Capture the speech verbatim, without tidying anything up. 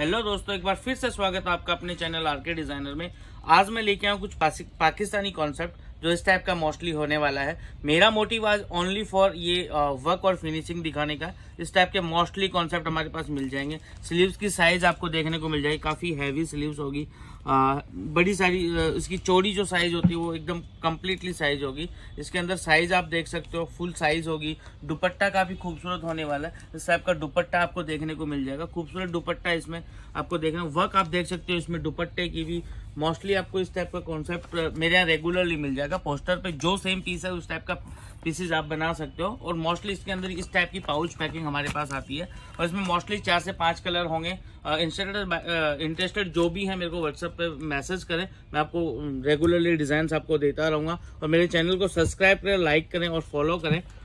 Hello दोस्तों, एक बार फिर से स्वागत है आपका अपने चैनल आरके डिजाइनर में। आज मैं लेके आया हूँ कुछ पाकिस्तानी कॉन्सेप्ट जो इस टाइप का मोस्टली होने वाला है। मेरा मोटिव आज ओनली फॉर ये वर्क और फिनिशिंग दिखाने का। इस टाइप के मोस्टली कॉन्सेप्ट हमारे पास मिल जाएंगे। स्लीव्स की साइज आपको देखने को मिल जाएगी, काफ़ी हैवी स्लीव्स होगी, आ, बड़ी सारी इसकी चौड़ी जो साइज होती है वो एकदम कम्प्लीटली साइज होगी। इसके अंदर साइज आप देख सकते हो, फुल साइज होगी। दुपट्टा काफ़ी खूबसूरत होने वाला है। इस टाइप का दुपट्टा आपको देखने को मिल जाएगा, खूबसूरत दुपट्टा इसमें आपको देखना। वर्क आप देख सकते हो इसमें, दुपट्टे की भी मोस्टली आपको इस टाइप का कॉन्सेप्ट मेरे यहाँ रेगुलरली मिल जाएगा। पोस्टर पे जो सेम पीस है उस टाइप का पीसेज आप बना सकते हो। और मोस्टली इसके अंदर इस टाइप की पाउच पैकिंग हमारे पास आती है और इसमें मोस्टली चार से पांच कलर होंगे। इंटरेस्टेड जो भी है मेरे को व्हाट्सएप पे मैसेज करें, मैं आपको रेगुलरली डिज़ाइंस आपको देता रहूँगा। और मेरे चैनल को सब्सक्राइब करें, लाइक करें और फॉलो करें।